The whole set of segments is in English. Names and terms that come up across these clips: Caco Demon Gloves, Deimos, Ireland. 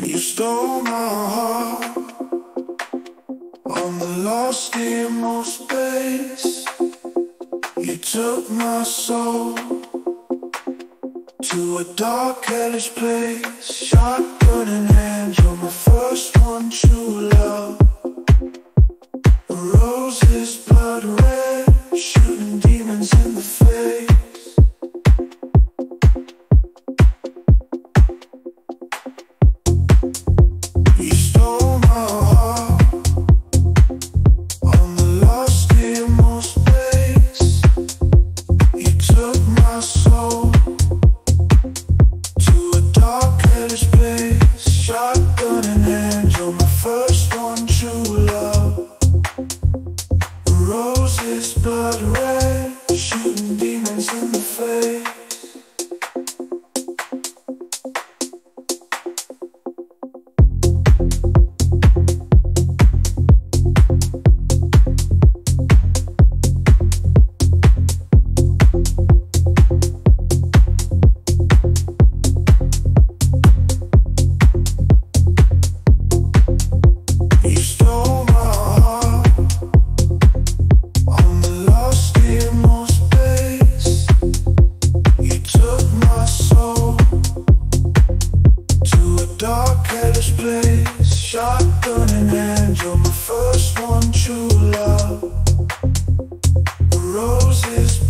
You stole my heart on the lost Deimos base. You took my soul to a dark, hellish place. Shotgun in hand, you're my first one, true love. The rose is blood red, shooting demons in the face. Blood red, shooting demons in the face. Dark hellish place, shotgun in hand, you're my first one, true love. The rose is blood red, shooting demons in the face.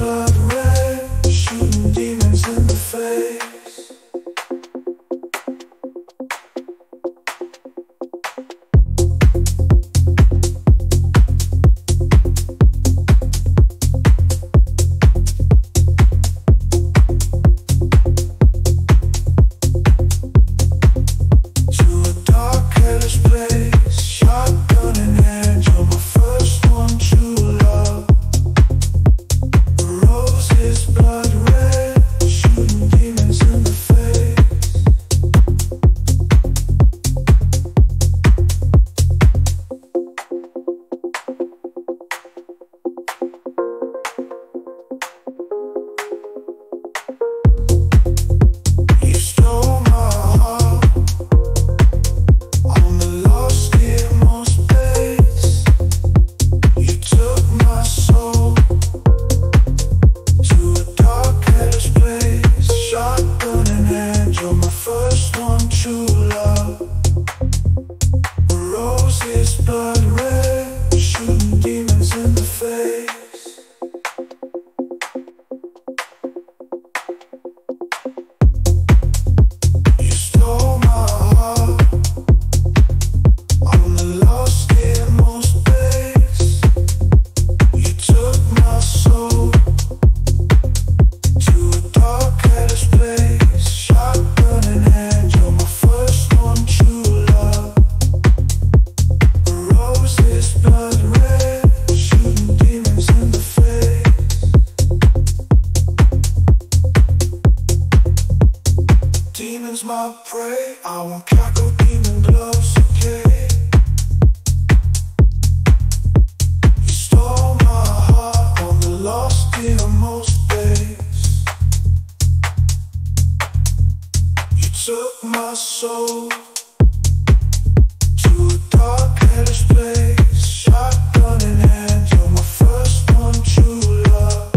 Blood red, shooting demons in the face. You stole my heart on the lost Deimos base. You took my soul to a dark, hellish place. Shotgun in hand, you're my first one, true love. Blood red, shooting demons in the face. Demons my prey, I want Caco Demon Gloves, okay? You stole my heart on the lost Deimos base. You took my soul to a dark, hellish place. Shotgun in hand, you're my first one, true love.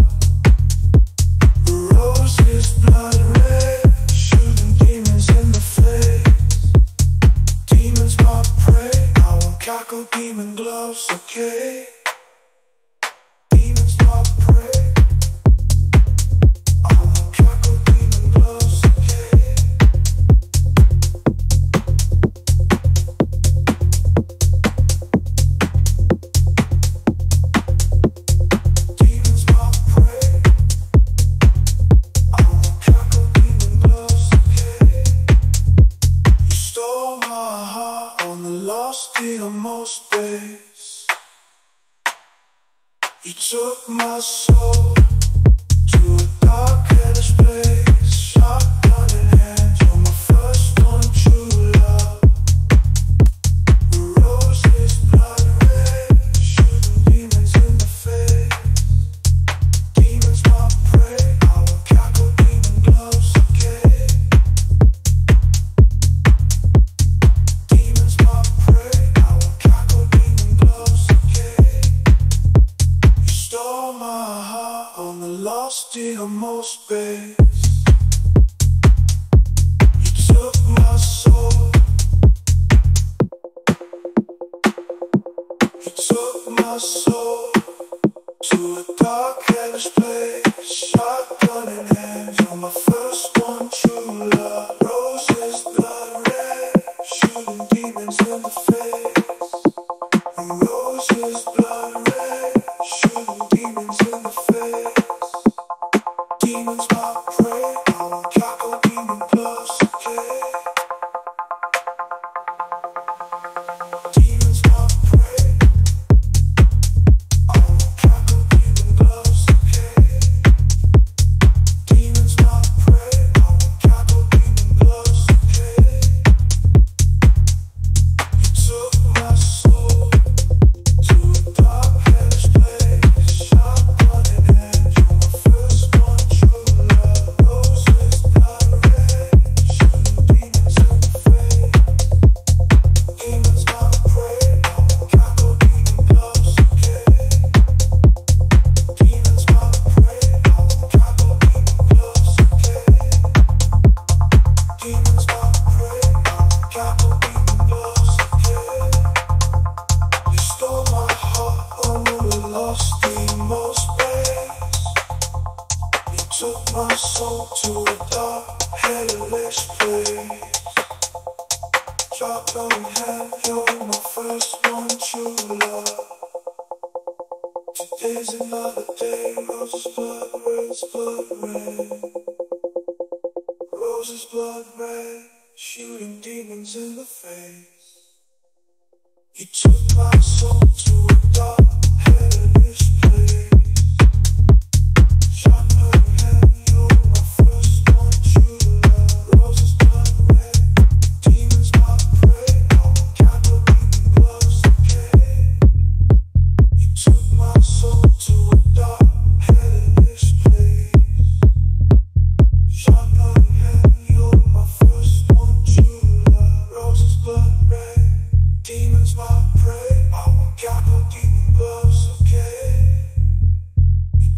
The rose is blood red, shooting demons in the face. Demons my prey, I want Caco Demon Gloves, okay? Demons my prey. Deimos base. You took my soul to a dark, hellish place. Shotgun in hand, you're my first one, true love. The rose is blood red, shooting demons in the face. Demons my prey, I will Caco Demon Gloves, okay? soul to a dark hellish place. Shotgun in hand, you're my first one, true love. Roses, blood red, shooting demons in the face. Roses, blood red, shooting demons in the face. Demons my prey, I want Caco Demon Gloves, okay? Took my soul to a dark, hellish place. Dropped on hand, you're my first one, true love. Today's another day, roses, blood red, blood red. Roses, blood red, shooting demons in the face. You took my soul to a dark, hellish place.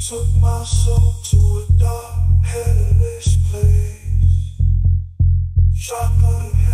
Took my soul to a dark, hellish place. Shotgun.